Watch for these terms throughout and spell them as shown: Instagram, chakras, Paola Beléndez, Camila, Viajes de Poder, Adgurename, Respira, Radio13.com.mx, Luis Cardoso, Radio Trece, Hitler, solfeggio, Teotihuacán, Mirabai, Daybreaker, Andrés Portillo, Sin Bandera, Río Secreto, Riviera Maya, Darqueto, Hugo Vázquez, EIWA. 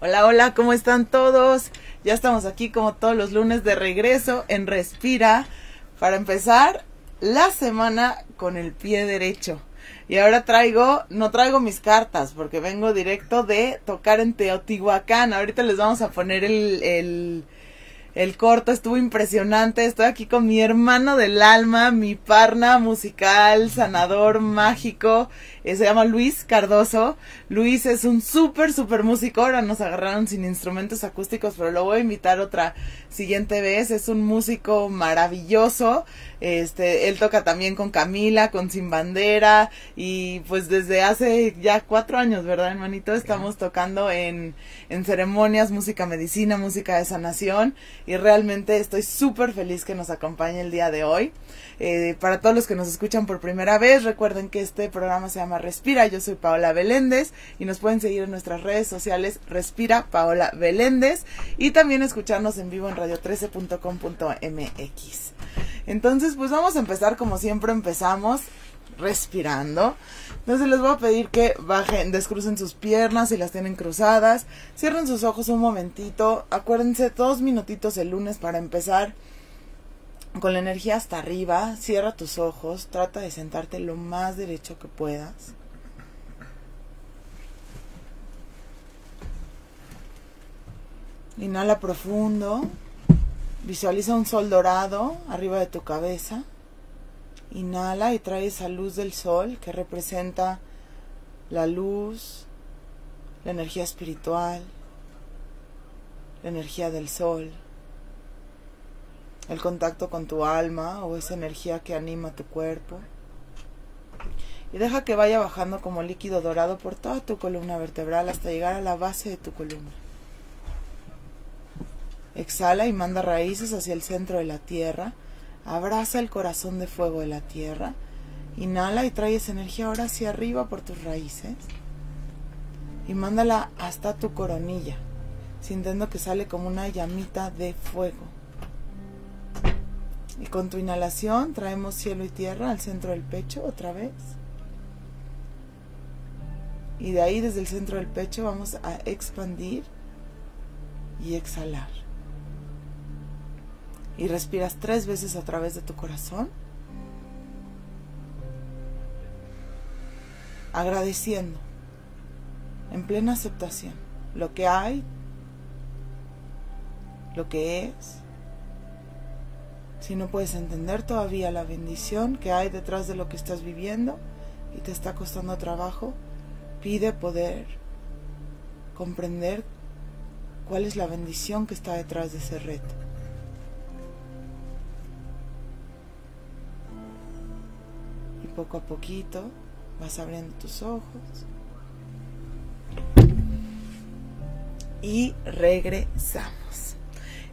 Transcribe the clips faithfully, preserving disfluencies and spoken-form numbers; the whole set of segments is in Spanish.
Hola, hola, ¿cómo están todos? Ya estamos aquí como todos los lunes de regreso en Respira para empezar la semana con el pie derecho. Y ahora traigo, no traigo mis cartas porque vengo directo de tocar en Teotihuacán. Ahorita les vamos a poner el, el, el corto, estuvo impresionante. Estoy aquí con mi hermano del alma, mi partner musical, sanador, mágico. Eh, se llama Luis Cardoso. Luis es un súper, súper músico. Ahora nos agarraron sin instrumentos acústicos, pero lo voy a invitar otra siguiente vez. Es un músico maravilloso. Este, él toca también con Camila, con Sin Bandera. Y pues desde hace ya cuatro años, ¿verdad, hermanito? Estamos tocando en, en ceremonias, música medicina, música de sanación. Y realmente estoy súper feliz que nos acompañe el día de hoy. Eh, para todos los que nos escuchan por primera vez, recuerden que este programa se llama Respira. Yo soy Paola Beléndez y nos pueden seguir en nuestras redes sociales Respira Paola Beléndez y también escucharnos en vivo en radio trece punto com punto m x. Entonces, pues vamos a empezar como siempre empezamos, respirando. Entonces les voy a pedir que bajen, descrucen sus piernas si las tienen cruzadas, cierren sus ojos un momentito, acuérdense dos minutitos el lunes para empezar con la energía hasta arriba. Cierra tus ojos, trata de sentarte lo más derecho que puedas. Inhala profundo, visualiza un sol dorado arriba de tu cabeza. Inhala y trae esa luz del sol que representa la luz, la energía espiritual, la energía del sol, el contacto con tu alma o esa energía que anima tu cuerpo. Y deja que vaya bajando como líquido dorado por toda tu columna vertebral hasta llegar a la base de tu columna. Exhala y manda raíces hacia el centro de la tierra. Abraza el corazón de fuego de la tierra. Inhala y trae esa energía ahora hacia arriba por tus raíces. Y mándala hasta tu coronilla, sintiendo que sale como una llamita de fuego. Y con tu inhalación traemos cielo y tierra al centro del pecho otra vez. Y de ahí desde el centro del pecho vamos a expandir y exhalar. Y respiras tres veces a través de tu corazón, agradeciendo en plena aceptación lo que hay, lo que es. Si no puedes entender todavía la bendición que hay detrás de lo que estás viviendo y te está costando trabajo, pide poder comprender cuál es la bendición que está detrás de ese reto. Poco a poquito vas abriendo tus ojos y regresamos.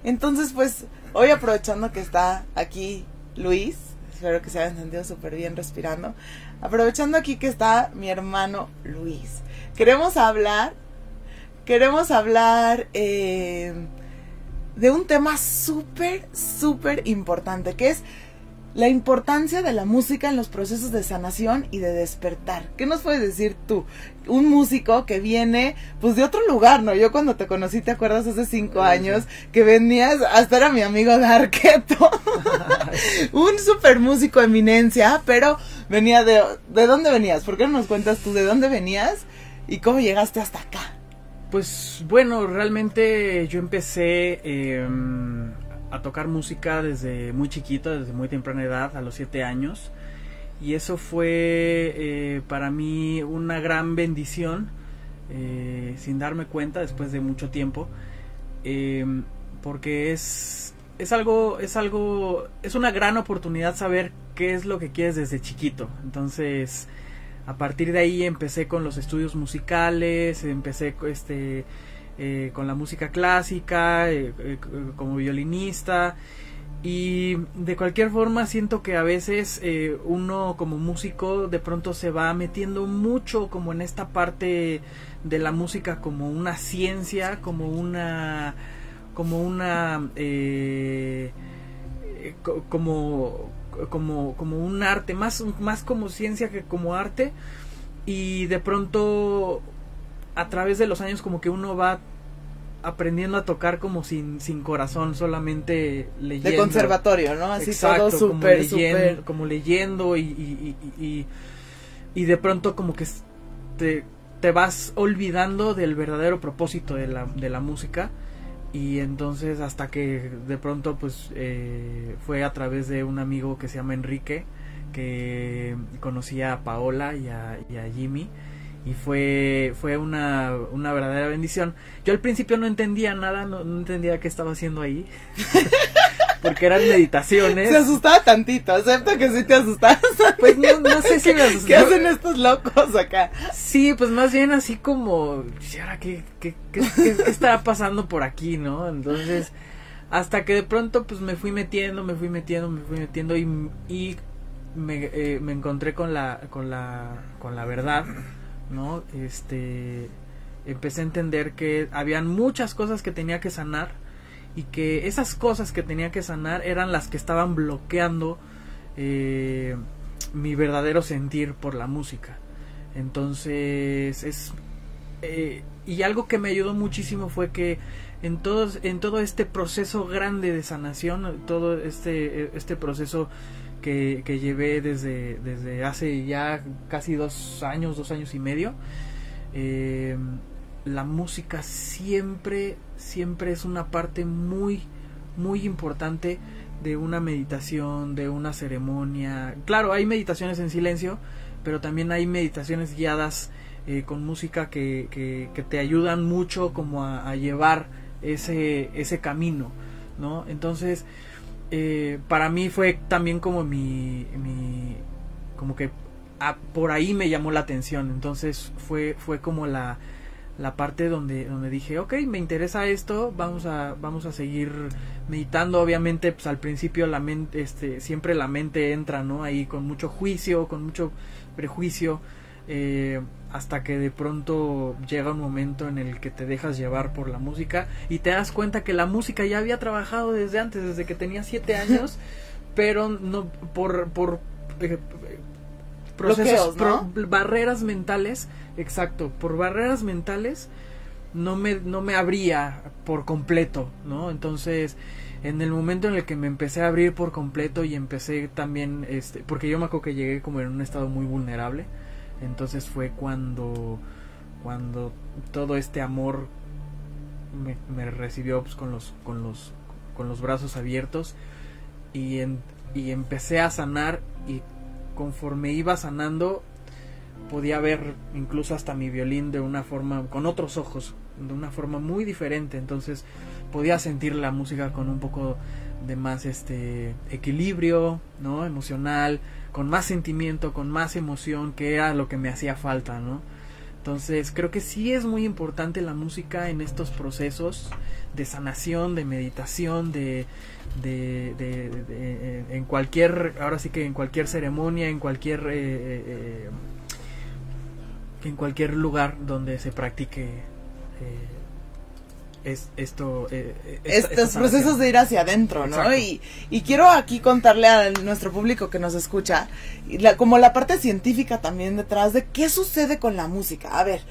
Entonces, pues hoy, aprovechando que está aquí Luis, espero que se hayan sentido súper bien respirando, aprovechando aquí que está mi hermano Luis, queremos hablar, queremos hablar eh, de un tema súper, súper importante, que es la importancia de la música en los procesos de sanación y de despertar. ¿Qué nos puedes decir tú? Un músico que viene, pues, de otro lugar, ¿no? Yo cuando te conocí, ¿te acuerdas? Hace cinco sí. años, que venías, hasta era mi amigo Darqueto. Un super músico eminencia, pero venía de... ¿De dónde venías? ¿Por qué no nos cuentas tú de dónde venías y cómo llegaste hasta acá? Pues, bueno, realmente yo empecé... Eh, a tocar música desde muy chiquito, desde muy temprana edad, a los siete años, y eso fue eh, para mí una gran bendición, eh, sin darme cuenta después de mucho tiempo, eh, porque es es algo es algo es una gran oportunidad saber qué es lo que quieres desde chiquito. Entonces, a partir de ahí empecé con los estudios musicales, empecé este Eh, con la música clásica, eh, eh, como violinista, y de cualquier forma siento que a veces eh, uno como músico de pronto se va metiendo mucho como en esta parte de la música como una ciencia, como una como una eh, como como como un arte, más más como ciencia que como arte, y de pronto a través de los años como que uno va aprendiendo a tocar como sin sin corazón, solamente leyendo. De conservatorio, ¿no? Así. Exacto, todo súper, como, leyendo, como leyendo y, y, y, y, y de pronto como que te, te vas olvidando del verdadero propósito de la, de la música. Y entonces hasta que de pronto pues eh, fue a través de un amigo que se llama Enrique, que conocía a Paola y a, y a Jimmy. Y fue fue una, una verdadera bendición. Yo al principio no entendía nada, no, no entendía qué estaba haciendo ahí. Porque eran meditaciones. Se asustaba tantito, acepta que sí te asustabas. Pues no, no sé si me asustaba. ¿Qué hacen estos locos acá? Sí, pues más bien así como, ¿y ahora qué, qué, qué, qué, qué estará pasando por aquí, no? Entonces, hasta que de pronto pues me fui metiendo, me fui metiendo, me fui metiendo y, y me, eh, me encontré con la, con la, con la verdad. No, este, empecé a entender que habían muchas cosas que tenía que sanar y que esas cosas que tenía que sanar eran las que estaban bloqueando eh, mi verdadero sentir por la música. Entonces es eh, y algo que me ayudó muchísimo fue que en todos en todo este proceso grande de sanación, todo este este proceso Que, que llevé desde, desde hace ya casi dos años, dos años y medio. Eh, la música siempre, siempre es una parte muy, muy importante de una meditación, de una ceremonia. Claro, hay meditaciones en silencio, pero también hay meditaciones guiadas eh, con música que, que, que te ayudan mucho como a, a llevar ese, ese camino, ¿no? Entonces... Eh, para mí fue también como mi, mi como que a, por ahí me llamó la atención. Entonces fue fue como la, la parte donde donde dije, ok, me interesa esto, vamos a vamos a seguir meditando. Obviamente pues al principio la mente, este siempre la mente entra, ¿no? Ahí con mucho juicio, con mucho prejuicio, eh, hasta que de pronto llega un momento en el que te dejas llevar por la música y te das cuenta que la música ya había trabajado desde antes, desde que tenía siete años, pero no por, por eh, procesos, bloqueos, ¿no? Por barreras mentales, exacto, por barreras mentales no me, no me abría por completo, ¿no? Entonces, en el momento en el que me empecé a abrir por completo y empecé también, este, porque yo me acuerdo que llegué como en un estado muy vulnerable. Entonces fue cuando cuando todo este amor me, me recibió pues, con los con los con los brazos abiertos y en, y empecé a sanar, y conforme iba sanando podía ver incluso hasta mi violín de una forma, con otros ojos, de una forma muy diferente. Entonces podía sentir la música con un poco de más este equilibrio, ¿no? Emocional, con más sentimiento, con más emoción, que era lo que me hacía falta, ¿no? Entonces creo que sí es muy importante la música en estos procesos de sanación, de meditación, de, de, de, de, de en cualquier, ahora sí que en cualquier ceremonia, en cualquier eh, eh, en cualquier lugar donde se practique eh, Es, esto, eh, esta, estos esta procesos de ir hacia adentro, ¿no? Y, y quiero aquí contarle a nuestro público que nos escucha, y la, como la parte científica también detrás de qué sucede con la música. A ver,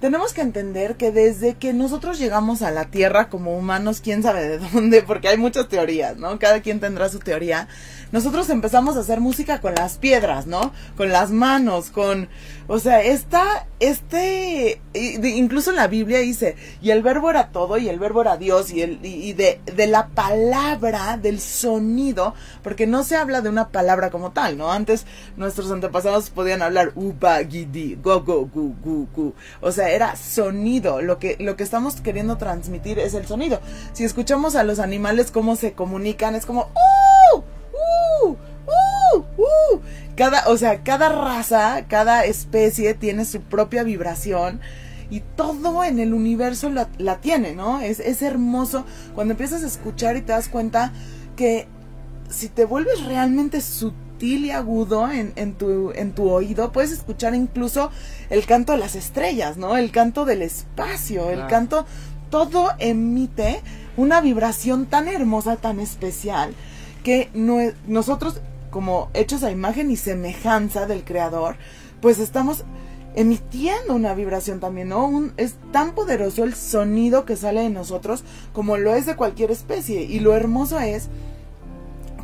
tenemos que entender que desde que nosotros llegamos a la Tierra como humanos, quién sabe de dónde, porque hay muchas teorías, ¿no? Cada quien tendrá su teoría. Nosotros empezamos a hacer música con las piedras, ¿no? Con las manos, con... O sea, esta... Este... Incluso en la Biblia dice, y el verbo era todo, y el verbo era Dios, y, el, y de, de la palabra, del sonido, porque no se habla de una palabra como tal, ¿no? Antes nuestros antepasados podían hablar upa, gidi, go, go, gu, gu, gu. O sea, era sonido. Lo que, lo que estamos queriendo transmitir es el sonido. Si escuchamos a los animales cómo se comunican, es como... ¡Uh! Uh, uh, uh. Cada, o sea, cada raza, cada especie tiene su propia vibración y todo en el universo la, la tiene, ¿no? Es, es hermoso cuando empiezas a escuchar y te das cuenta que si te vuelves realmente sutil y agudo en, en, tu, en tu oído, puedes escuchar incluso el canto de las estrellas, ¿no? El canto del espacio, el canto, todo emite una vibración tan hermosa, tan especial, que no, nosotros como hechos a imagen y semejanza del creador, pues estamos emitiendo una vibración también, ¿no? Un, es tan poderoso el sonido que sale de nosotros como lo es de cualquier especie. Y lo hermoso es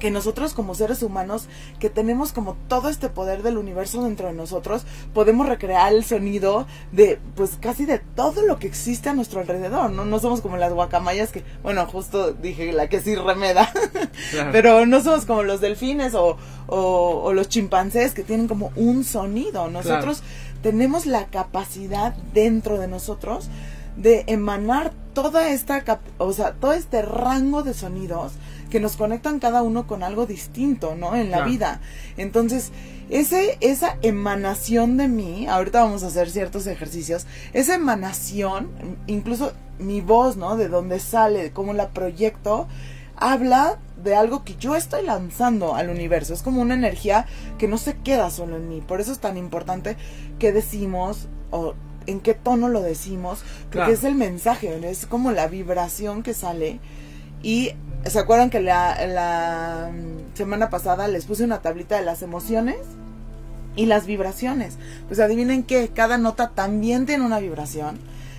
que nosotros como seres humanos, que tenemos como todo este poder del universo dentro de nosotros, podemos recrear el sonido de, pues, casi de todo lo que existe a nuestro alrededor, ¿no? No somos como las guacamayas que, bueno, justo dije la que sí remeda, claro. Pero no somos como los delfines o, o, o los chimpancés que tienen como un sonido. Nosotros claro. tenemos la capacidad dentro de nosotros de emanar toda esta, o sea, todo este rango de sonidos que nos conectan cada uno con algo distinto, ¿no? En la claro. vida. Entonces, ese, esa emanación de mí, ahorita vamos a hacer ciertos ejercicios, esa emanación, incluso mi voz, ¿no? De dónde sale, de cómo la proyecto, habla de algo que yo estoy lanzando al universo. Es como una energía que no se queda solo en mí. Por eso es tan importante que decimos o en qué tono lo decimos, porque claro. es el mensaje, es como la vibración que sale. Y ¿se acuerdan que la, la semana pasada les puse una tablita de las emociones y las vibraciones? Pues adivinen qué, cada nota también tiene una vibración,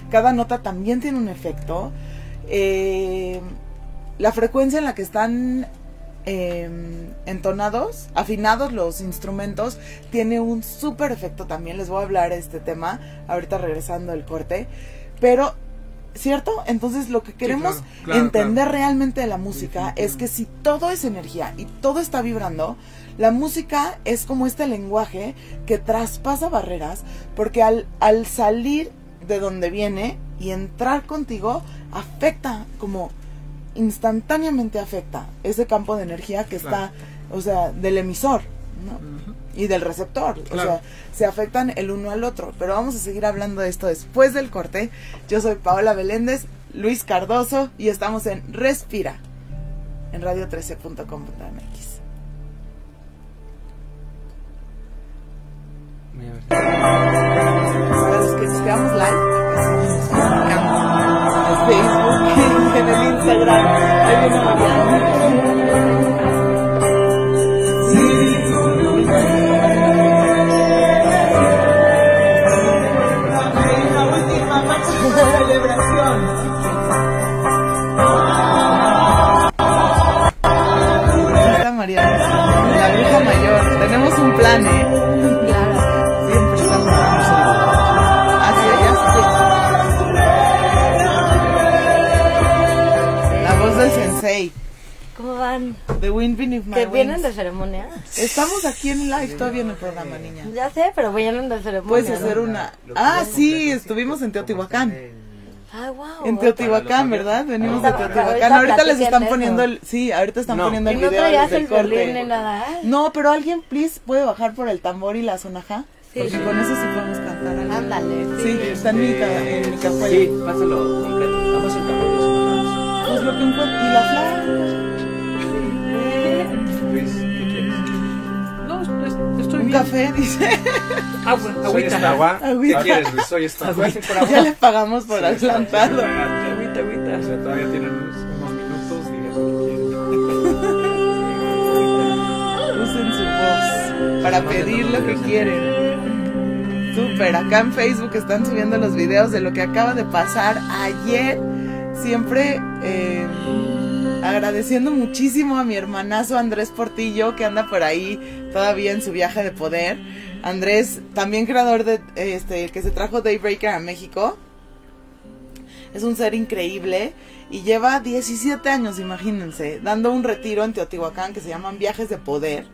cada nota también tiene un efecto. Eh, la frecuencia en la que están eh, entonados, afinados los instrumentos, tiene un súper efecto también. Les voy a hablar de este tema ahorita regresando al corte, pero... ¿cierto? Entonces lo que queremos sí, claro, claro, entender claro. realmente de la música es que si todo es energía y todo está vibrando, la música es como este lenguaje que traspasa barreras, porque al, al salir de donde viene y entrar contigo, afecta, como instantáneamente afecta ese campo de energía que está, claro. o sea, del emisor, ¿no? Uh-huh. Y del receptor, claro. o sea, se afectan el uno al otro, pero vamos a seguir hablando de esto después del corte. Yo soy Paola Beléndez, Luis Cardoso, y estamos en Respira, en radio trece punto com punto m x. Los que nos quedamos live, nos comunicamos en Facebook, en el Instagram, ahí viene Mariana. Tenemos un plan, ¿eh? Claro. Siempre estamos hacia allá. La voz del sensei. ¿Cómo van? The Wind Beneath My Wings. ¿Que vienen de ceremonia? Estamos aquí en live todavía en el programa, niña. Ya sé, pero vienen de ceremonia. Puedes hacer una... Ah, sí, estuvimos en Teotihuacán. Ah, wow. En Teotihuacán, ¿verdad? Venimos está, de Teotihuacán. Ahorita les están poniendo el... Sí, ahorita están no. poniendo el video. ¿Y no traías el violín ni nada? Ay. No, pero alguien, please, ¿puede bajar por el tambor y la sonaja? Sí. Porque sí. con eso sí podemos cantar. Algo. Ándale. Sí, sí está en, este... en mi campaña. Sí, pásalo completo. Vamos al tambor y los sonajas. Pues lo que encuentro. ¿Y la flor? Luis, ¿qué quieres? No, estoy, estoy ¿Un bien. ¿Un café? Dice... Agua, agüita. Soy agua. Agüita. ¿Quieres? Soy esta agua. Ya les pagamos por sí, adelantado. Agüita, agüita. O sea, todavía tienen unos minutos. Digan lo que quieren. Usen su voz para pedir lo que quieren. Súper. Acá en Facebook están subiendo los videos de lo que acaba de pasar ayer. Siempre eh, agradeciendo muchísimo a mi hermanazo Andrés Portillo, que anda por ahí todavía en su viaje de poder. Andrés, también creador de este, que se trajo Daybreaker a México. Es un ser increíble y lleva diecisiete años, imagínense, dando un retiro en Teotihuacán que se llaman Viajes de Poder.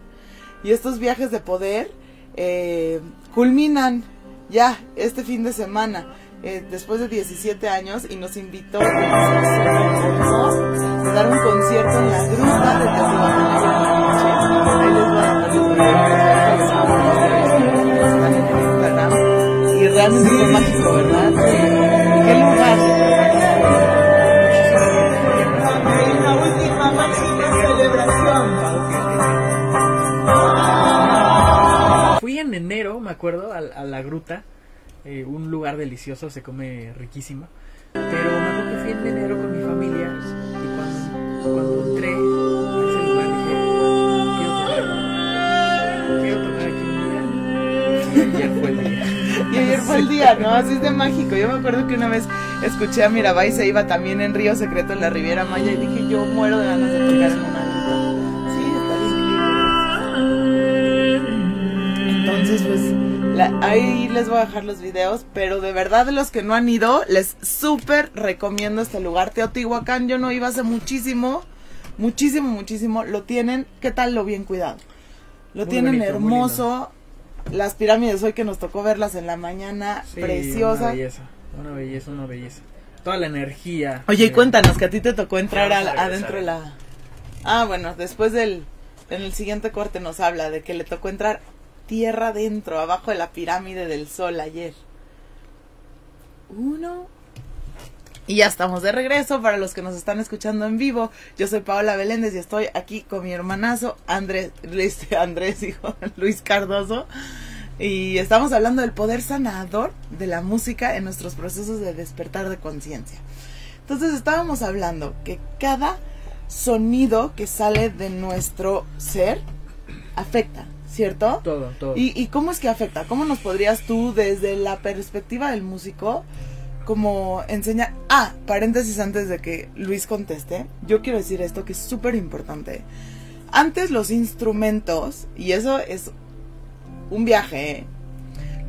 Y estos Viajes de Poder eh, culminan ya este fin de semana, eh, después de diecisiete años, y nos invitó a dar un concierto en la gruta de Teotihuacán. Ahí les voy a dar los videos. Y realmente fue mágico, ¿verdad? ¿Qué lugar? La última máxima celebración. Fui en enero, me acuerdo, a, a la gruta, eh, un lugar delicioso, se come riquísimo. Pero me acuerdo que fui en enero con mi familia y cuando, cuando entré a ese lugar dije, quiero tocar, quiero tocar aquí un día. Y ayer fue el día. Y ayer fue el día, ¿no? Así es de mágico. Yo me acuerdo que una vez escuché a Mirabai, se iba también en Río Secreto, en la Riviera Maya, y dije, yo muero de ganas de tocar en una gruta. Sí, está increíble. Entonces, pues, la, ahí les voy a dejar los videos, pero de verdad, de los que no han ido, les súper recomiendo este lugar. Teotihuacán, yo no iba hace muchísimo, muchísimo, muchísimo. Lo tienen, ¿qué tal lo bien cuidado? Lo muy tienen bonito, hermoso. Las pirámides hoy que nos tocó verlas en la mañana, sí, preciosa. Una belleza, una belleza, una belleza. Toda la energía. Oye, y cuéntanos que a ti te tocó entrar a, adentro de la... Ah, bueno, después del... En el siguiente corte nos habla de que le tocó entrar tierra adentro, abajo de la pirámide del sol ayer. Uno... Y ya estamos de regreso para los que nos están escuchando en vivo. Yo soy Paola Beléndez y estoy aquí con mi hermanazo Andrés, Luis, Andrés, hijo, Luis Cardoso. Y estamos hablando del poder sanador de la música en nuestros procesos de despertar de conciencia. Entonces estábamos hablando que cada sonido que sale de nuestro ser afecta, ¿cierto? Todo, todo. ¿Y, y cómo es que afecta? ¿Cómo nos podrías tú, desde la perspectiva del músico, como enseñar? Ah, paréntesis antes de que Luis conteste, yo quiero decir esto que es súper importante. Antes los instrumentos, y eso es un viaje,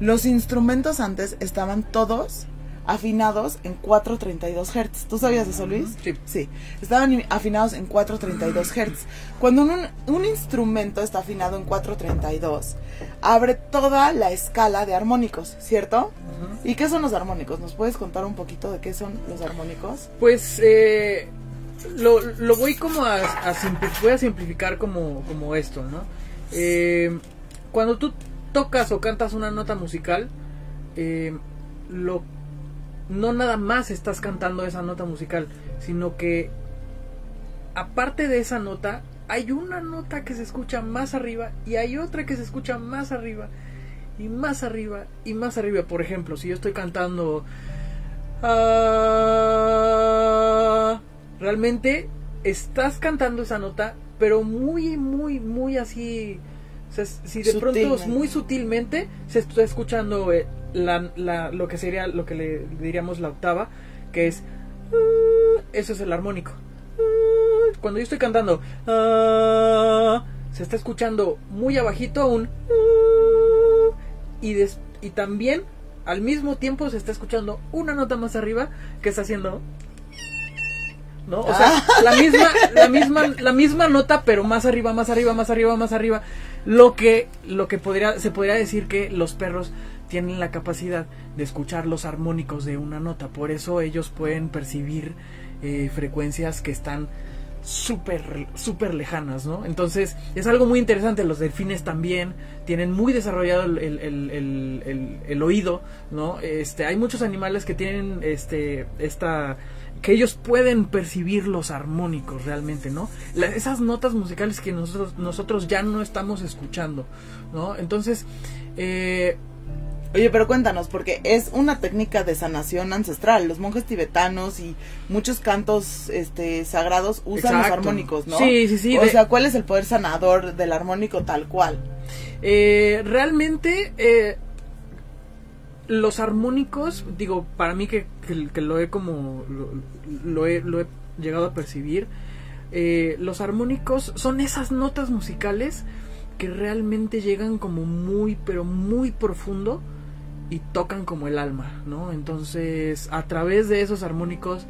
los instrumentos antes estaban todos afinados en cuatrocientos treinta y dos hertzios. ¿Tú sabías eso, Luis? Sí. Sí, estaban afinados en cuatrocientos treinta y dos hertzios. Cuando un, un instrumento está afinado en cuatrocientos treinta y dos, abre toda la escala de armónicos, ¿cierto? Uh-huh. ¿Y qué son los armónicos? ¿Nos puedes contar un poquito de qué son los armónicos? Pues eh, lo, lo voy como a, a, simpli voy a simplificar como, como esto, ¿no? Eh, cuando tú tocas o cantas una nota musical, eh, lo que no nada más estás cantando esa nota musical, sino que aparte de esa nota hay una nota que se escucha más arriba y hay otra que se escucha más arriba y más arriba y más arriba. Por ejemplo, si yo estoy cantando ah, realmente estás cantando esa nota, pero muy, muy, muy así, o sea, si de sutilmente. Pronto muy sutilmente se está escuchando eh, La, la, lo que sería lo que le diríamos la octava, que es uh, eso es el armónico. Uh, cuando yo estoy cantando uh, se está escuchando muy abajito un uh, y, des, y también al mismo tiempo se está escuchando una nota más arriba que está haciendo, ¿no? O sea, ah. la misma la misma la misma nota, pero más arriba, más arriba, más arriba, más arriba. Lo que lo que podría se podría decir que los perros tienen la capacidad de escuchar los armónicos de una nota, por eso ellos pueden percibir eh, frecuencias que están súper, súper lejanas, ¿no? Entonces es algo muy interesante. Los delfines también tienen muy desarrollado el, el, el, el, el, el oído, ¿no? Este, hay muchos animales que tienen este, esta... que ellos pueden percibir los armónicos realmente, ¿no? La, esas notas musicales que nosotros, nosotros ya no estamos escuchando, ¿no? Entonces, eh... Oye, pero cuéntanos, porque es una técnica de sanación ancestral. Los monjes tibetanos y muchos cantos este, sagrados usan exacto. Los armónicos, ¿no? Sí, sí, sí. O de... sea, ¿cuál es el poder sanador del armónico tal cual? Eh, realmente, eh, los armónicos, digo, para mí que, que, que lo he como, lo, lo, he, lo he llegado a percibir, eh, los armónicos son esas notas musicales que realmente llegan como muy, pero muy profundo, y tocan como el alma, ¿no? Entonces, a través de esos armónicos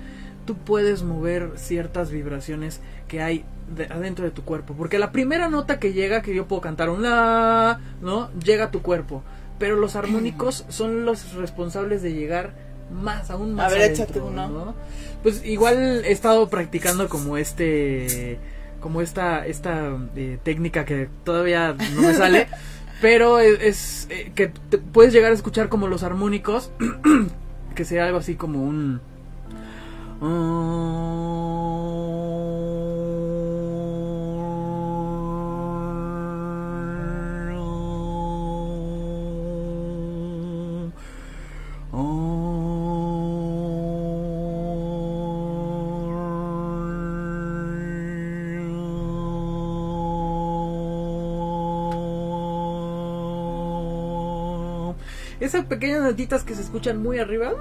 tú puedes mover ciertas vibraciones que hay de, adentro de tu cuerpo, porque la primera nota que llega, que yo puedo cantar un la, ¿no? Llega a tu cuerpo, pero los armónicos son los responsables de llegar más, aún más. A ver, adentro, échate uno, ¿no? Pues igual he estado practicando como este, como esta, esta eh, técnica que todavía no me sale. Pero es, es eh, que te puedes llegar a escuchar como los armónicos, que sea algo así como un... esas pequeñas notitas que se escuchan muy arriba,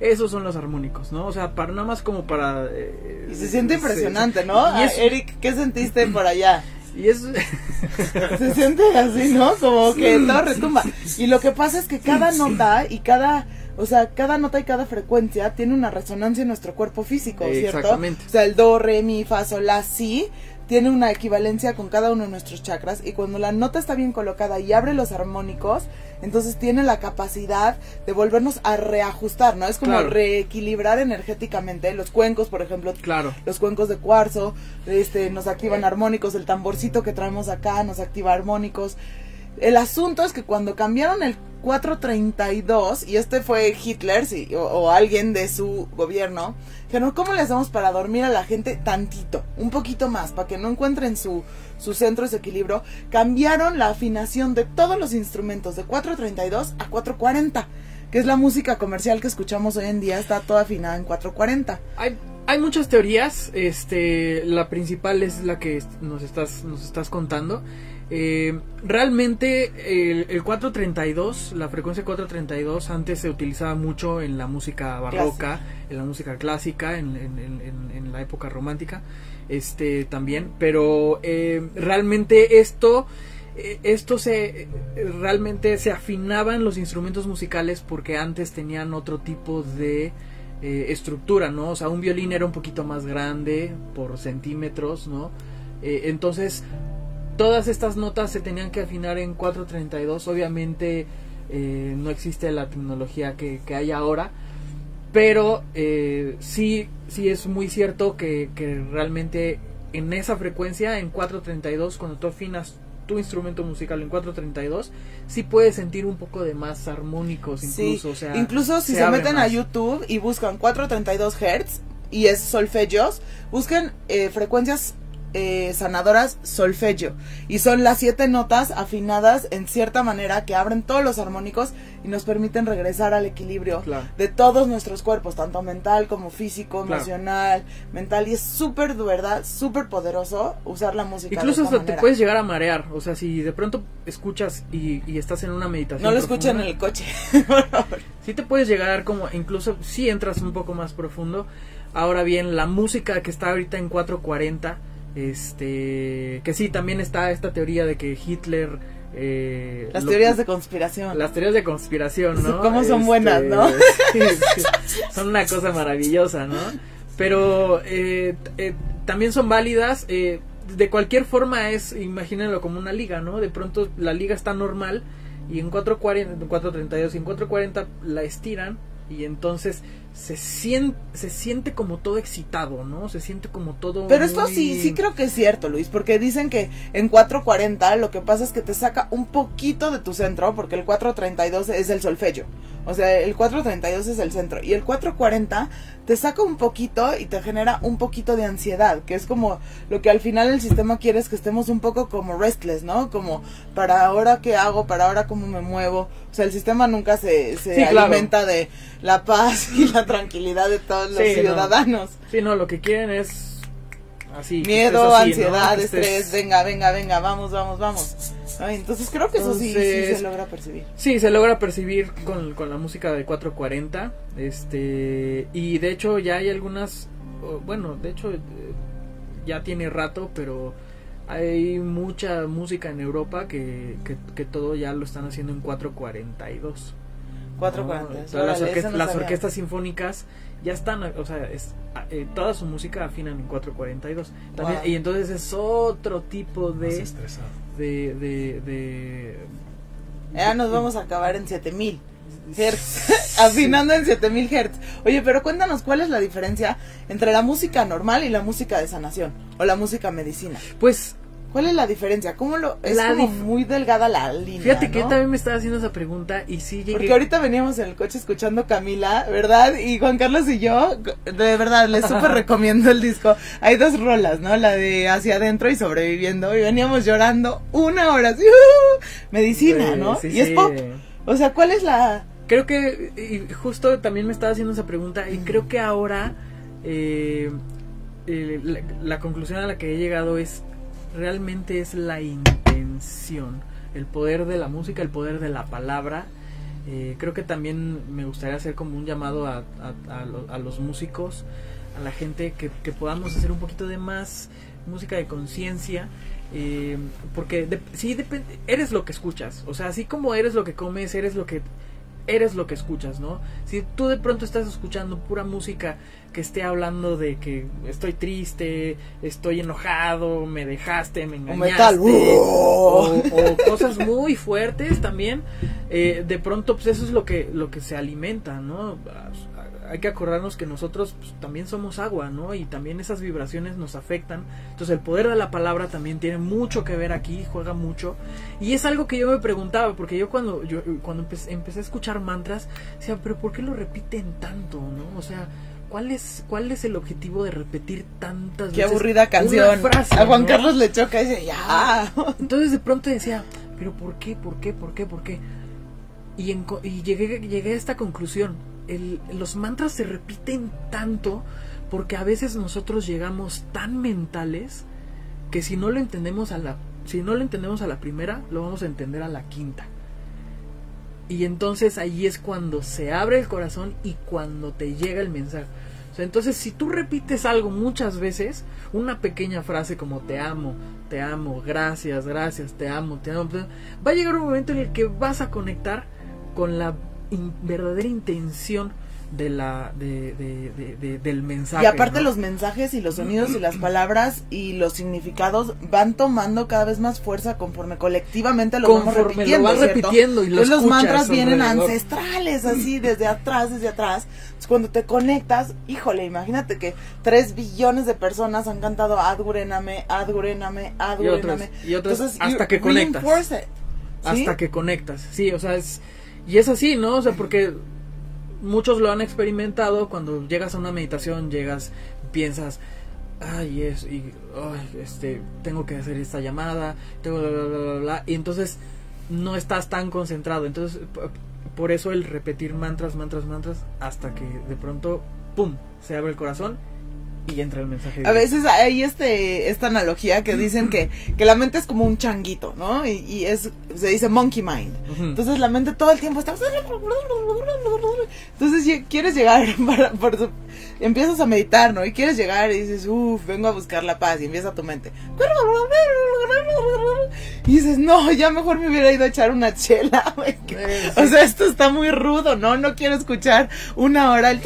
esos son los armónicos, ¿no? O sea, para, nada más como para... Eh, y se siente impresionante, se, ¿no? Y es, Eric, ¿qué sentiste por allá? Y es... se siente así, ¿no? Como que todo retumba. Y lo que pasa es que cada nota y cada... O sea, cada nota y cada frecuencia tiene una resonancia en nuestro cuerpo físico, ¿cierto? Exactamente. O sea, el do, re, mi, fa, sol, la, si, tiene una equivalencia con cada uno de nuestros chakras, y cuando la nota está bien colocada y abre los armónicos, entonces tiene la capacidad de volvernos a reajustar, ¿no? Es como claro. reequilibrar energéticamente. Los cuencos, por ejemplo, claro. los cuencos de cuarzo, este, nos activan armónicos, el tamborcito que traemos acá nos activa armónicos. El asunto es que cuando cambiaron el cuatro treinta y dos, y este fue Hitler sí, o, o alguien de su gobierno, dijeron, ¿cómo le hacemos para dormir a la gente tantito? Un poquito más, para que no encuentren su, su centro, su equilibrio. Cambiaron la afinación de todos los instrumentos de cuatro treinta y dos a cuatro cuarenta, que es la música comercial que escuchamos hoy en día, está toda afinada en cuatro cuarenta. Hay, hay muchas teorías, este, la principal es la que nos estás, nos estás contando. Eh, realmente el, el cuatro treinta y dos, la frecuencia cuatro treinta y dos antes se utilizaba mucho en la música barroca, clásica. En la música clásica, en, en, en, en la época romántica, este también, pero eh, realmente esto, eh, esto se, eh, realmente se afinaban los instrumentos musicales porque antes tenían otro tipo de eh, estructura, ¿no? O sea, un violín era un poquito más grande por centímetros, ¿no? Eh, entonces... Todas estas notas se tenían que afinar en cuatro treinta y dos, obviamente eh, no existe la tecnología que, que hay ahora, pero eh, sí, sí es muy cierto que, que realmente en esa frecuencia, en cuatro treinta y dos, cuando tú afinas tu instrumento musical en cuatro treinta y dos, sí puedes sentir un poco de más armónicos incluso. Sí, o sea, incluso si se, se meten más a YouTube y buscan cuatro treinta y dos hertz y es solfegios, busquen eh, frecuencias Eh, sanadoras solfeggio, y son las siete notas afinadas en cierta manera que abren todos los armónicos y nos permiten regresar al equilibrio claro. de todos nuestros cuerpos, tanto mental como físico, claro. emocional, mental, y es súper, de verdad, súper poderoso usar la música. Incluso hasta manera. Te puedes llegar a marear, o sea, si de pronto escuchas y, y estás en una meditación. No lo escuchen en el coche. Sí te puedes llegar como, incluso si entras un poco más profundo. Ahora bien, la música que está ahorita en cuatro cuarenta, Este, que sí, también está esta teoría de que Hitler... Eh, las lo, teorías de conspiración. Las teorías de conspiración, ¿no? Cómo son este, buenas, ¿no? Son una cosa maravillosa, ¿no? Pero eh, eh, también son válidas, eh, de cualquier forma es, imagínenlo como una liga, ¿no? De pronto la liga está normal y en cuatro cuarenta, cuatro treinta y dos y en cuatro cuarenta la estiran y entonces... Se siente, se siente como todo excitado, ¿no? Se siente como todo... Pero esto muy... sí, sí creo que es cierto, Luis, porque dicen que en cuatro cuarenta lo que pasa es que te saca un poquito de tu centro, porque el cuatro treinta y dos es el solfeggio, o sea, el cuatro treinta y dos es el centro, y el cuatro cuarenta te saca un poquito y te genera un poquito de ansiedad, que es como lo que al final el sistema quiere es que estemos un poco como restless, ¿no? Como, ¿para ahora qué hago? ¿Para ahora cómo me muevo? O sea, el sistema nunca se, se sí, alimenta claro. de la paz y la tranquilidad de todos los sí, ciudadanos. No. Sí, no, lo que quieren es así. Miedo, así, ansiedad, ¿no? Estrés, estés... venga, venga, venga, vamos, vamos, vamos. Ay, entonces creo que entonces, eso sí, sí se logra percibir. Sí, se logra percibir con, con la música de cuatro cuarenta, este, y de hecho ya hay algunas, bueno, de hecho ya tiene rato, pero hay mucha música en Europa que, que, que todo ya lo están haciendo en cuatro cuarenta y dos. cuatro cuarenta. No, las, orque no las orquestas sinfónicas ya están, o sea, es, eh, toda su música afinan en cuatro cuarenta y dos. También, wow. Y entonces es otro tipo de... de, de, de ya nos de, vamos a acabar en siete mil hertz, afinando en siete mil hertz. Oye, pero cuéntanos, ¿cuál es la diferencia entre la música normal y la música de sanación o la música medicina? Pues... ¿Cuál es la diferencia? ¿Cómo lo...? Es la como muy delgada la línea, Fíjate ¿no? que yo también me estaba haciendo esa pregunta y sí llegué... Porque ahorita veníamos en el coche escuchando Camila, ¿verdad? Y Juan Carlos y yo, de verdad, les súper recomiendo el disco. Hay dos rolas, ¿no? La de Hacia Adentro y Sobreviviendo. Y veníamos llorando una hora. Así, ¡uh! Medicina, ¿no? Sí, sí, y es pop. O sea, ¿cuál es la...? Creo que... Y justo también me estaba haciendo esa pregunta y creo que ahora... Eh, eh, la, la conclusión a la que he llegado es... realmente es la intención, el poder de la música, el poder de la palabra. Eh, creo que también me gustaría hacer como un llamado a, a, a, lo, a los músicos, a la gente, que, que podamos hacer un poquito de más música de conciencia. Eh, porque de, sí, depende, eres lo que escuchas, o sea, así como eres lo que comes, eres lo que eres lo que escuchas, ¿no? Si tú de pronto estás escuchando pura música que esté hablando de que estoy triste, estoy enojado, me dejaste, me engañaste, o, metal. o, o cosas muy fuertes también, eh, de pronto pues eso es lo que lo que se alimenta, ¿no? Hay que acordarnos que nosotros pues, también somos agua, ¿no? Y también esas vibraciones nos afectan. Entonces el poder de la palabra también tiene mucho que ver aquí, juega mucho. Y es algo que yo me preguntaba, porque yo cuando yo cuando empecé, empecé a escuchar mantras, decía, pero ¿por qué lo repiten tanto, no? O sea, ¿cuál es cuál es el objetivo de repetir tantas veces? Qué aburrida canción. Una frase, a Juan, ¿no? Carlos le choca y dice, ya. Entonces de pronto decía, pero ¿por qué? ¿Por qué? ¿Por qué? ¿Por qué? Y, en, y llegué, llegué a esta conclusión. El, los mantras se repiten tanto porque a veces nosotros llegamos tan mentales que si no lo entendemos a la si no lo entendemos a la primera, lo vamos a entender a la quinta. Y entonces ahí es cuando se abre el corazón y cuando te llega el mensaje. O sea, entonces si tú repites algo muchas veces, una pequeña frase como te amo, te amo, gracias, gracias, te amo, te amo, va a llegar un momento en el que vas a conectar con la In, verdadera intención de la de, de, de, de, del mensaje. Y aparte, ¿no? Los mensajes y los sonidos y las palabras y los significados van tomando cada vez más fuerza conforme colectivamente lo conforme vamos repitiendo, lo vas repitiendo y lo Entonces, los mantras vienen alrededor. Ancestrales, así desde atrás, desde atrás. Entonces, cuando te conectas, híjole, imagínate que tres billones de personas han cantado Adgurename, Adgurename, Adgurename. Y otros, y otros hasta que conectas. It, ¿sí? Hasta que conectas. Sí, o sea, es Y es así, ¿no? O sea, porque muchos lo han experimentado. Cuando llegas a una meditación, llegas, piensas, ay, es, y, ay, este, tengo que hacer esta llamada, tengo, bla, bla, bla, bla, y entonces no estás tan concentrado. Entonces, por eso el repetir mantras, mantras, mantras, hasta que de pronto, pum, se abre el corazón. Y entra el mensaje. A veces hay este esta analogía que dicen que, que la mente es como un changuito, ¿no? Y, y es se dice monkey mind. Uh-huh. Entonces la mente todo el tiempo está... Entonces quieres llegar, para, para, para, empiezas a meditar, ¿no? Y quieres llegar y dices, uff, vengo a buscar la paz. Y empieza tu mente. Y dices, no, ya mejor me hubiera ido a echar una chela. Sí. O sea, esto está muy rudo, ¿no? No quiero escuchar una hora el...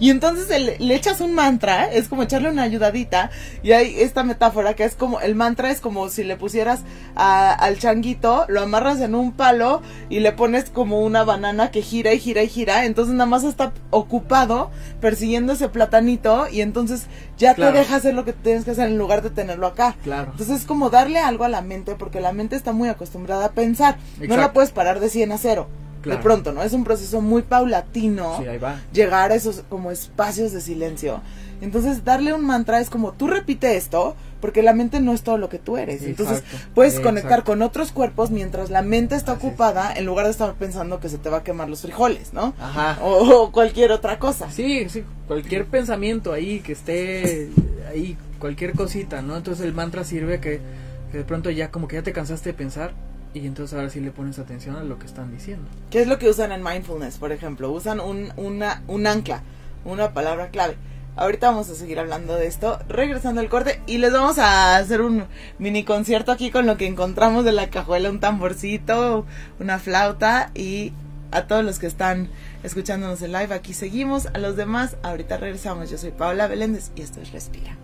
Y entonces el, le echas un mantra, es como echarle una ayudadita. Y hay esta metáfora que es como, el mantra es como si le pusieras a, al changuito, lo amarras en un palo y le pones como una banana que gira y gira y gira. Entonces nada más está ocupado persiguiendo ese platanito y entonces ya claro. Te deja hacer lo que tienes que hacer en lugar de tenerlo acá. Claro. Entonces es como darle algo a la mente porque la mente está muy acostumbrada a pensar. Exacto. No la puedes parar de cien a cero. Claro. De pronto, ¿no? Es un proceso muy paulatino, sí, ahí va. Llegar a esos como espacios de silencio. Entonces, darle un mantra es como, tú repite esto, porque la mente no es todo lo que tú eres. Exacto. Entonces, puedes Exacto. conectar con otros cuerpos mientras la mente está Así ocupada, es. En lugar de estar pensando que se te va a quemar los frijoles, ¿no? Ajá. O, o cualquier otra cosa. Sí, sí, cualquier pensamiento ahí, que esté ahí, cualquier cosita, ¿no? Entonces, el mantra sirve que, que de pronto ya como que ya te cansaste de pensar. Y entonces ahora sí le pones atención a lo que están diciendo. ¿Qué es lo que usan en mindfulness, por ejemplo? Usan un, una, un ancla, una palabra clave. Ahorita vamos a seguir hablando de esto, regresando al corte. Y les vamos a hacer un mini concierto aquí con lo que encontramos de la cajuela. Un tamborcito, una flauta. Y a todos los que están escuchándonos en live, aquí seguimos. A los demás, ahorita regresamos. Yo soy Paola Beléndez y esto es Respira.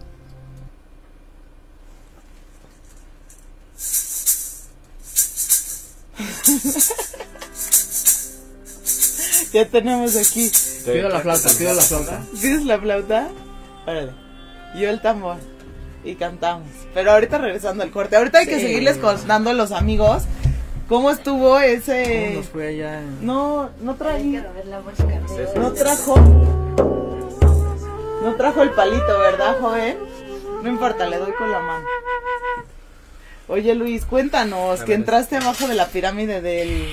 Ya tenemos aquí. Pido la flauta, pido la flauta. ¿Pides la flauta? Órale. Yo el tambor. Y cantamos. Pero ahorita regresando al corte. Ahorita hay que sí, seguirles contando a los amigos cómo estuvo ese. ¿Cómo nos fue allá? No, no traí. No trajo. No trajo el palito, ¿verdad, joven? No importa, le doy con la mano. Oye, Luis, cuéntanos, que entraste abajo de la pirámide del...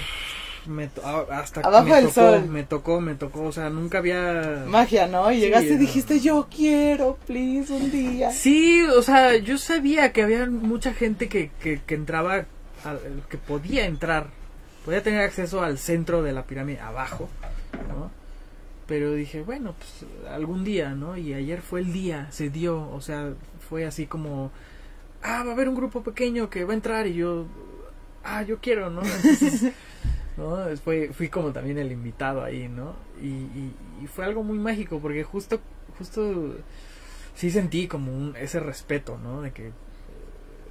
Me to... Hasta abajo me del tocó, sol. Me tocó, me tocó, o sea, nunca había... Magia, ¿no? Y llegaste sí, y dijiste, yo quiero, please, un día. Sí, o sea, yo sabía que había mucha gente que, que, que entraba al, el que podía entrar, podía tener acceso al centro de la pirámide abajo, ¿no? Pero dije, bueno, pues algún día, ¿no? Y ayer fue el día, se dio, o sea, fue así como, ah, va a haber un grupo pequeño que va a entrar, y yo, ah, yo quiero, ¿no? Entonces, ¿no? Fui, fui como también el invitado ahí, ¿no? Y, y, y fue algo muy mágico, porque justo, justo sí sentí como un, ese respeto, ¿no? De que...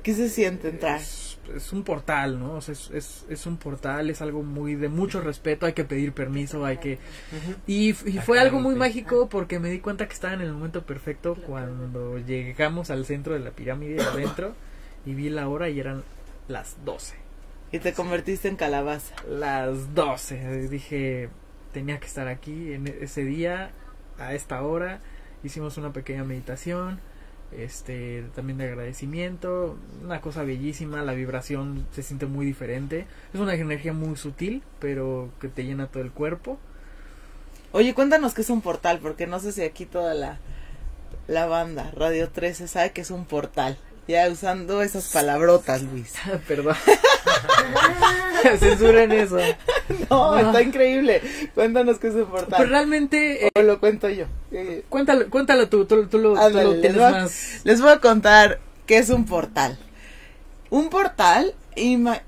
¿Qué se siente entrar? Es, es un portal, ¿no? O sea, es, es, es un portal, es algo muy de mucho respeto, hay que pedir permiso, hay que... Uh-huh. Y, y fue algo muy mágico porque me di cuenta que estaba en el momento perfecto cuando llegamos al centro de la pirámide, adentro, y vi la hora y eran las doce. Y te convertiste en calabaza. Las doce. Dije, tenía que estar aquí en ese día, a esta hora. Hicimos una pequeña meditación, este, también de agradecimiento, una cosa bellísima, la vibración se siente muy diferente, es una energía muy sutil, pero que te llena todo el cuerpo. Oye, cuéntanos qué es un portal, porque no sé si aquí toda la, la banda Radio trece sabe que es un portal, ya usando esas palabrotas, Luis. Perdón. Censuren eso. No, no, está increíble. Cuéntanos qué es un portal. Pero realmente... Eh, o lo cuento yo. Eh, cuéntalo, cuéntalo tú, tú, tú lo, ándale, tú lo tienes les voy, más... Les voy a contar qué es un portal. Un portal ima,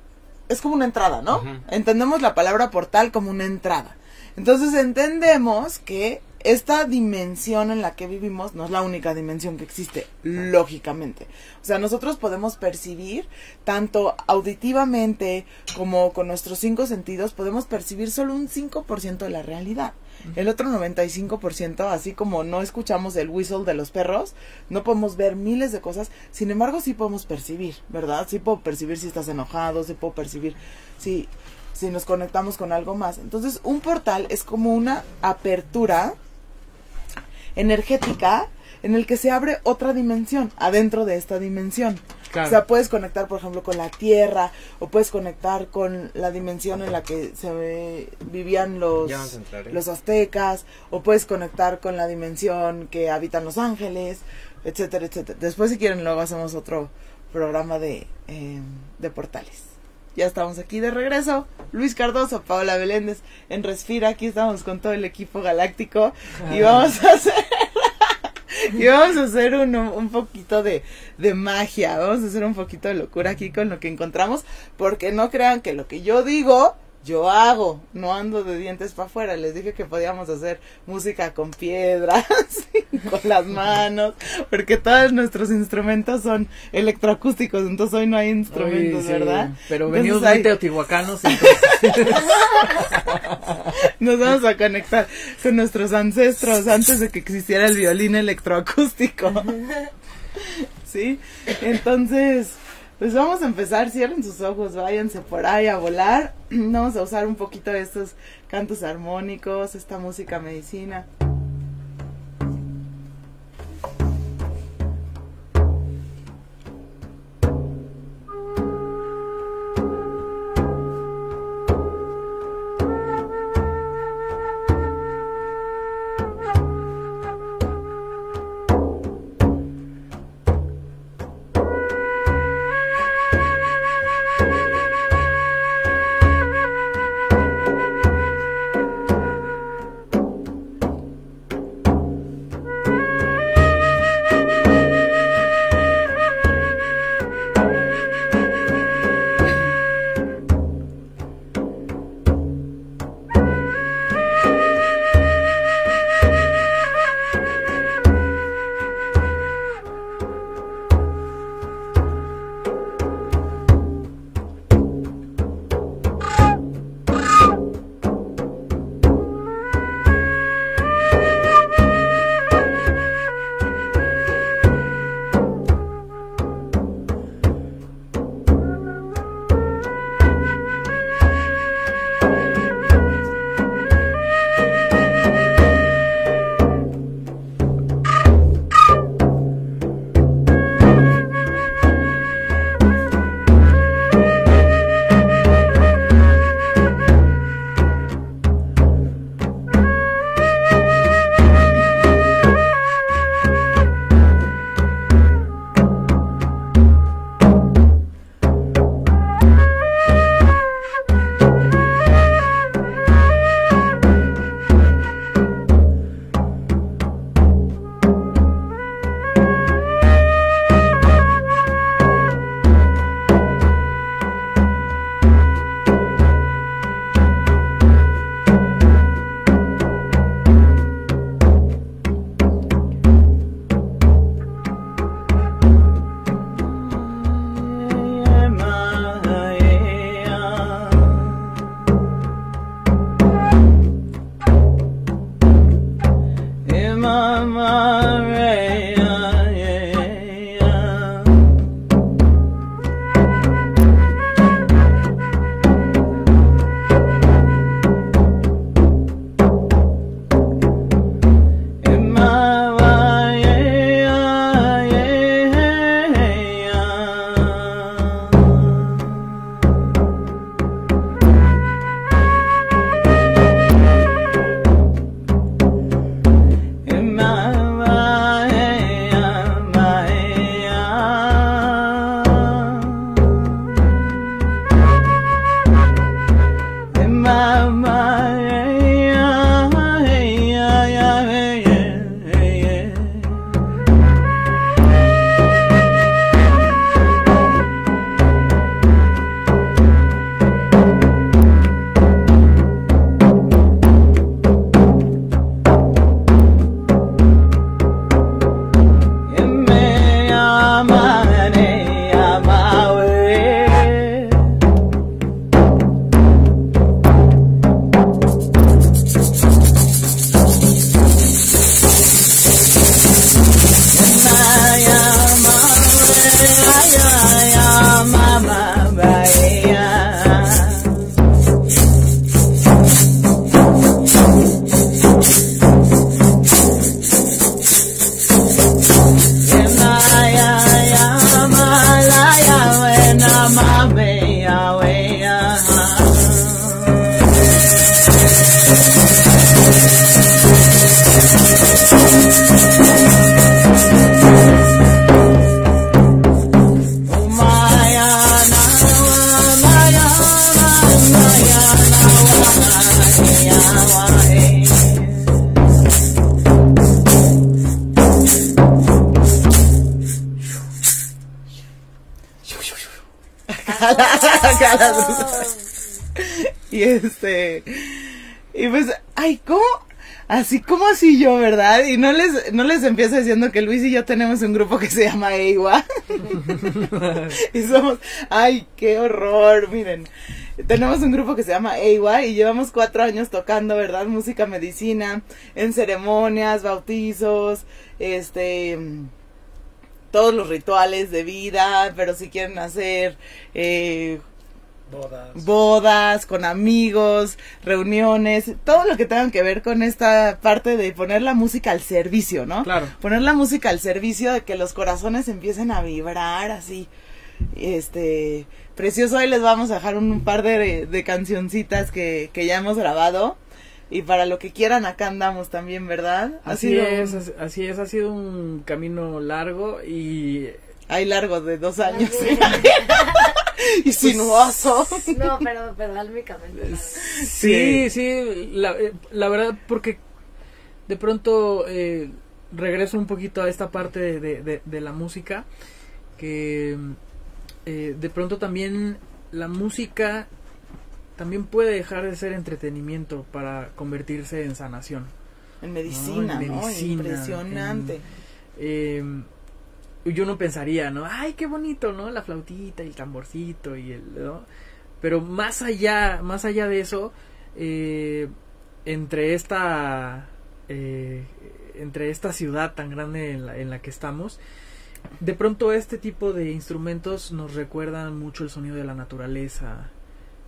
es como una entrada, ¿no? Uh-huh. Entendemos la palabra portal como una entrada. Entonces entendemos que esta dimensión en la que vivimos no es la única dimensión que existe, lógicamente. O sea, nosotros podemos percibir, tanto auditivamente como con nuestros cinco sentidos, podemos percibir solo un cinco por ciento de la realidad. El otro noventa y cinco por ciento, así como no escuchamos el whistle de los perros, no podemos ver miles de cosas, sin embargo sí podemos percibir, ¿verdad? Sí puedo percibir si estás enojado, sí puedo percibir si, si nos conectamos con algo más. Entonces, un portal es como una apertura energética en el que se abre otra dimensión adentro de esta dimensión. Claro. O sea, puedes conectar, por ejemplo, con la tierra, o puedes conectar con la dimensión en la que se vivían los, entrar, ¿eh? los aztecas, o puedes conectar con la dimensión que habitan los ángeles, etcétera, etcétera. Después, si quieren, luego hacemos otro programa de, eh, de portales. Ya estamos aquí de regreso, Luis Cardoso, Paola Beléndez, en Respira, aquí estamos con todo el equipo galáctico, ah. y vamos a hacer, y vamos a hacer un, un poquito de, de magia, vamos a hacer un poquito de locura aquí con lo que encontramos, porque no crean que lo que yo digo, yo hago, no ando de dientes para afuera. Les dije que podíamos hacer música con piedras, con las manos, porque todos nuestros instrumentos son electroacústicos, entonces hoy no hay instrumentos, Uy, sí, ¿verdad? Pero entonces venimos hay... de teotihuacanos. Entonces... Nos vamos a conectar con nuestros ancestros antes de que existiera el violín electroacústico, ¿sí? Entonces... Pues vamos a empezar, cierren sus ojos, váyanse por ahí a volar. Vamos a usar un poquito de estos cantos armónicos, esta música medicina. Y este, y pues, ay, ¿cómo? Así como así yo, ¿verdad? Y no les, no les empiezo diciendo que Luis y yo tenemos un grupo que se llama EIWA. Y somos, ay, qué horror, miren. Tenemos un grupo que se llama EIWA y llevamos cuatro años tocando, ¿verdad? Música, medicina, en ceremonias, bautizos, este... todos los rituales de vida, pero si quieren hacer eh, bodas. bodas con amigos, reuniones, todo lo que tengan que ver con esta parte de poner la música al servicio, ¿no? Claro. Poner la música al servicio de que los corazones empiecen a vibrar así, este, precioso. Hoy les vamos a dejar un, un par de, de cancioncitas que, que ya hemos grabado. Y para lo que quieran, acá andamos también, ¿verdad? Así es, un... así es, ha sido un camino largo y... Ay, largo, de dos años. Y sinuoso. No, pero pedagógicamente. Sí, sí, sí, la, la verdad, porque de pronto eh, regreso un poquito a esta parte de, de, de, de la música, que eh, de pronto también la música... también puede dejar de ser entretenimiento para convertirse en sanación. En medicina, ¿no? En medicina, ¿no? Impresionante. En, eh, yo no pensaría, ¿no? Ay, qué bonito, ¿no? La flautita y el tamborcito y el, ¿no? Pero más allá, más allá de eso, eh, entre esta, eh, entre esta ciudad tan grande en la, en la que estamos, de pronto este tipo de instrumentos nos recuerdan mucho el sonido de la naturaleza.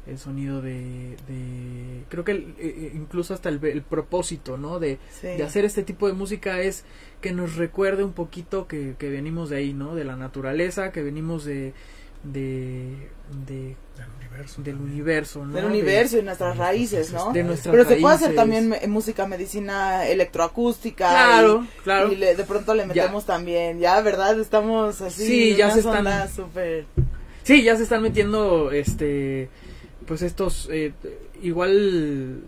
El sonido de, de creo que el, eh, incluso hasta el, el propósito, ¿no? De, sí. de hacer este tipo de música es que nos recuerde un poquito que, que venimos de ahí, ¿no? De la naturaleza, que venimos de, de, de del universo, del universo, ¿no? Del universo de, y nuestras raíces, ¿no? De nuestras Pero raíces. Se puede hacer también me, música, medicina electroacústica. Claro, y, claro. Y le, de pronto le metemos ya. también, ya, ¿verdad? Estamos así. Sí, ya se están. Super... Sí, ya se están metiendo, este... pues estos, eh, igual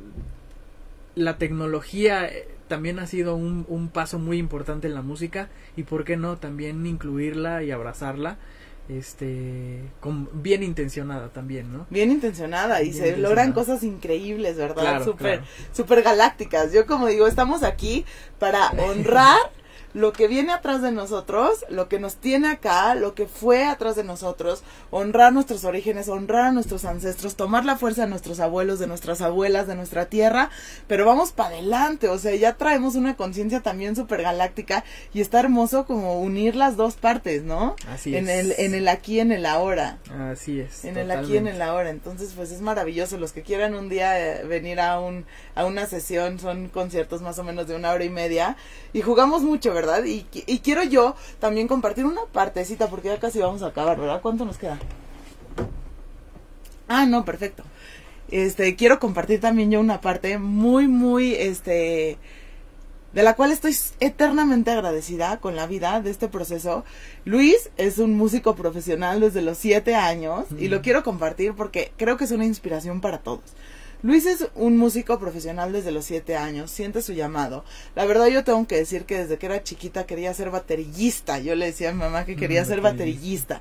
la tecnología eh, también ha sido un, un paso muy importante en la música y por qué no también incluirla y abrazarla, este, con, bien intencionada también, ¿no? Bien intencionada y bien se intencionada. Logran cosas increíbles, ¿verdad? Claro, súper, claro. Súper galácticas. Yo como digo, estamos aquí para honrar lo que viene atrás de nosotros, lo que nos tiene acá, lo que fue atrás de nosotros, honrar nuestros orígenes, honrar a nuestros ancestros, tomar la fuerza de nuestros abuelos, de nuestras abuelas, de nuestra tierra, pero vamos para adelante, o sea, ya traemos una conciencia también súper galáctica y está hermoso como unir las dos partes, ¿no? Así es. En el, en el aquí, en el ahora. Así es. En totalmente. El aquí, en el ahora, entonces pues es maravilloso, los que quieran un día eh, venir a, un, a una sesión, son conciertos más o menos de una hora y media y jugamos mucho, ¿verdad? ¿verdad? Y, y quiero yo también compartir una partecita, porque ya casi vamos a acabar, ¿verdad? ¿Cuánto nos queda? Ah, no, perfecto. Este, quiero compartir también yo una parte muy, muy, este, de la cual estoy eternamente agradecida con la vida de este proceso. Luis es un músico profesional desde los siete años, mm. y lo quiero compartir porque creo que es una inspiración para todos. Luis es un músico profesional desde los siete años, siente su llamado. La verdad yo tengo que decir que desde que era chiquita quería ser baterillista. Yo le decía a mi mamá que quería mm, ser baterillista.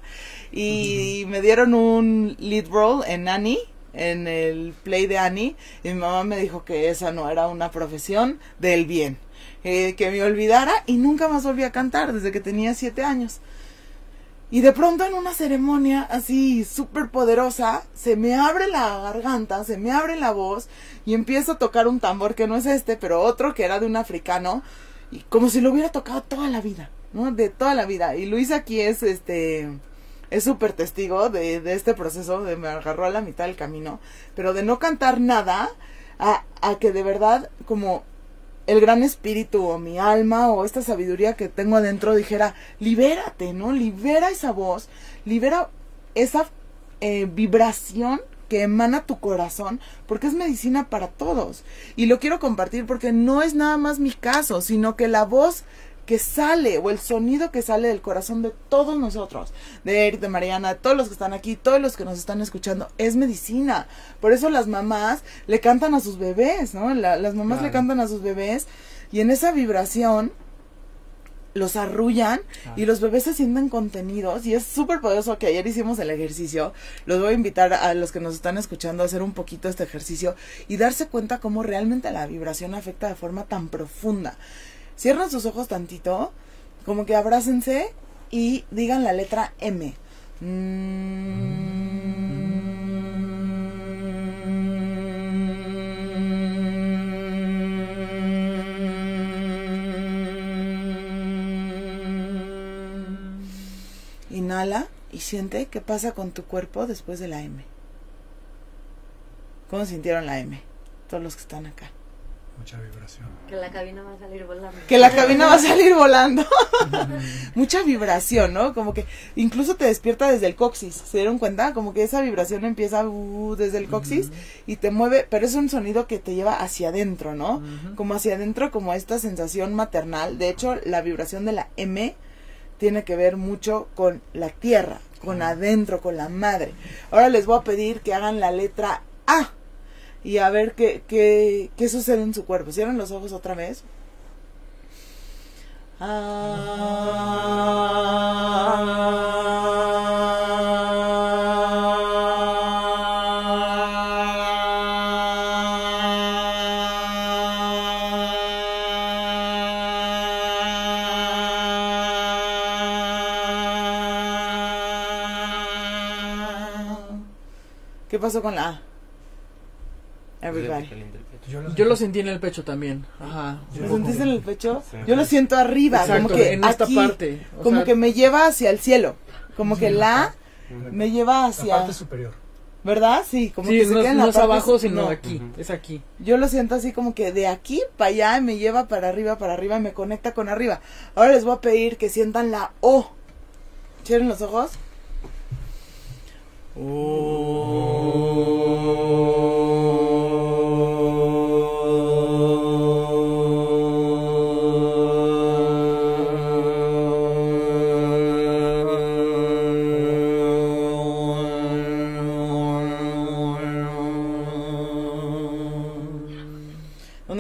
Y mm. me dieron un lead role en Annie, en el play de Annie, y mi mamá me dijo que esa no era una profesión del bien, eh, que me olvidara, y nunca más volví a cantar desde que tenía siete años. Y de pronto en una ceremonia así súper poderosa, se me abre la garganta, se me abre la voz y empiezo a tocar un tambor que no es este, pero otro que era de un africano, y como si lo hubiera tocado toda la vida, ¿no? De toda la vida. Y Luis aquí es este... es súper testigo de, de este proceso, de me agarró a la mitad del camino, pero de no cantar nada, a, a que de verdad como el gran espíritu o mi alma o esta sabiduría que tengo adentro dijera, libérate, ¿no? Libera esa voz, libera esa eh, vibración que emana tu corazón, porque es medicina para todos. Y lo quiero compartir porque no es nada más mi caso, sino que la voz que sale, o el sonido que sale del corazón de todos nosotros, de Eric, de Mariana, de todos los que están aquí, todos los que nos están escuchando, es medicina. Por eso las mamás le cantan a sus bebés, ¿no? La, las mamás claro. le cantan a sus bebés, y en esa vibración los arrullan, ah. y los bebés se sienten contenidos, y es súper poderoso. Que ayer hicimos el ejercicio, los voy a invitar a los que nos están escuchando a hacer un poquito este ejercicio, y darse cuenta cómo realmente la vibración afecta de forma tan profunda. Cierren sus ojos tantito, como que abrácense y digan la letra M. Inhala y siente qué pasa con tu cuerpo después de la M. ¿Cómo sintieron la M? Todos los que están acá. Mucha vibración. Que la cabina va a salir volando. Que la cabina va a salir volando. Mucha vibración, ¿no? Como que incluso te despierta desde el coxis. ¿Se dieron cuenta? Como que esa vibración empieza uh, desde el coxis uh-huh. y te mueve, pero es un sonido que te lleva hacia adentro, ¿no? Uh-huh. Como hacia adentro, como esta sensación maternal. De hecho, la vibración de la M tiene que ver mucho con la tierra, con uh-huh. adentro, con la madre. Ahora les voy a pedir que hagan la letra A. Y a ver qué, qué, qué sucede en su cuerpo. Cierren los ojos otra vez. ¿Qué pasó con la A? Everybody. Yo, lo, yo lo sentí en el pecho también. Ajá. ¿Lo sentiste en el pecho? Sí. Yo lo siento arriba. Exacto, como que en esta aquí, parte. O como sea, que me lleva hacia el cielo. Como sí, que la me lleva hacia... la parte superior. ¿Verdad? Sí, como sí, que no, se queda en la no es abajo, sino no. aquí. Uh-huh. Es aquí. Yo lo siento así como que de aquí para allá y me lleva para arriba, para arriba y me conecta con arriba. Ahora les voy a pedir que sientan la O. Cierren los ojos. Oh.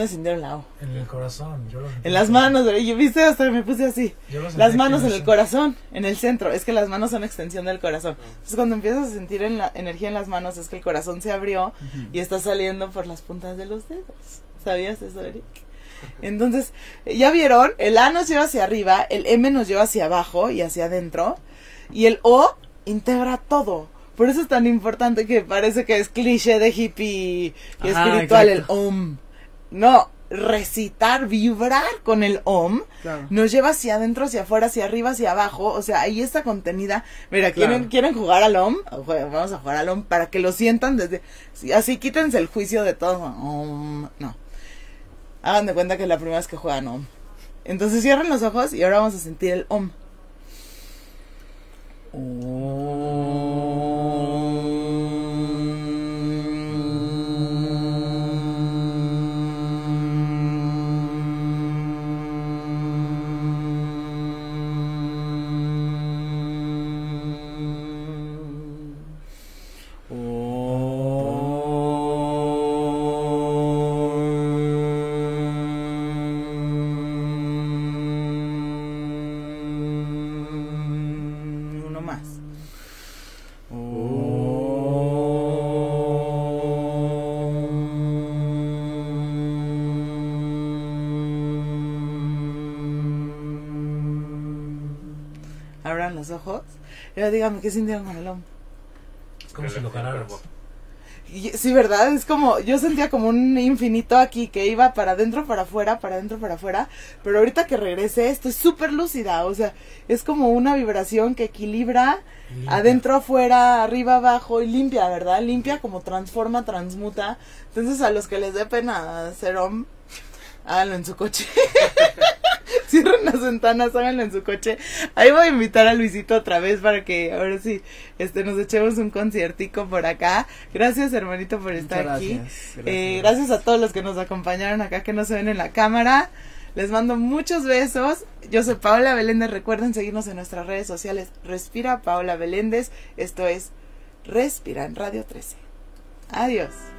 Sintieron la O. En el corazón. Yo lo en las manos, yo viste hasta me puse así. Las manos en el corazón, en el centro. Es que las manos son extensión del corazón. Entonces cuando empiezas a sentir en la energía en las manos es que el corazón se abrió uh-huh. y está saliendo por las puntas de los dedos. ¿Sabías eso, Eric? Entonces, ya vieron, el A nos lleva hacia arriba, el M nos lleva hacia abajo y hacia adentro, y el O integra todo. Por eso es tan importante que parece que es cliché de hippie y espiritual. Ajá, el Om. No, recitar, vibrar con el Om, claro. nos lleva hacia adentro, hacia afuera, hacia arriba, hacia abajo, o sea, ahí está contenida. Mira, claro. ¿quieren, ¿quieren jugar al Om? Vamos a jugar al Om para que lo sientan desde, así quítense el juicio de todo, Om, no, hagan de cuenta que es la primera vez que juegan Om. Entonces cierren los ojos y ahora vamos a sentir el Om. Om. Oh. cerraran los ojos. Y ahora dígame, ¿qué sintieron con el hombro? Es como si lo jalaras. Sí, ¿verdad? Es como, yo sentía como un infinito aquí que iba para adentro, para afuera, para adentro, para afuera, pero ahorita que regrese, esto es súper lúcida, o sea, es como una vibración que equilibra limpia. Adentro, afuera, arriba, abajo, y limpia, ¿verdad? Limpia, como transforma, transmuta. Entonces, a los que les dé pena hacer om, háganlo en su coche. Cierren las ventanas, háganlo en su coche. Ahí voy a invitar a Luisito otra vez para que ahora sí este, nos echemos un conciertico por acá. Gracias, hermanito, por estar Muchas aquí. Gracias, gracias. Eh, gracias a todos los que nos acompañaron acá, que no se ven en la cámara. Les mando muchos besos. Yo soy Paola Beléndez. Recuerden seguirnos en nuestras redes sociales. Respira, Paola Beléndez. Esto es Respira en Radio trece. Adiós.